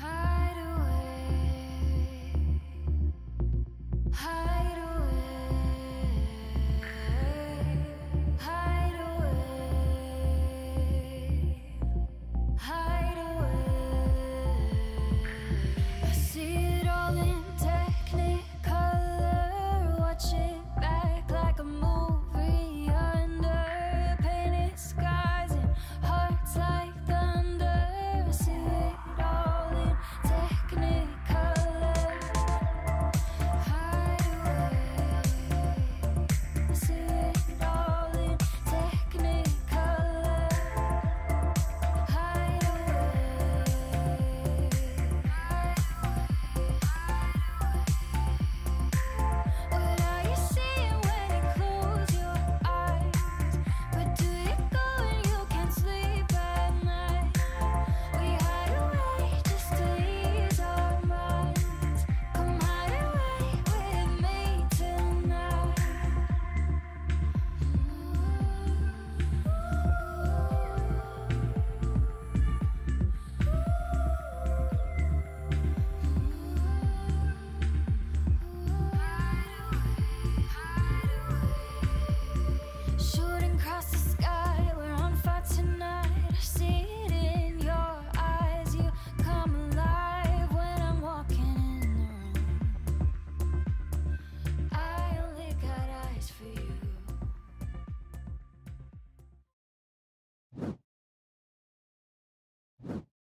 hide away. Hide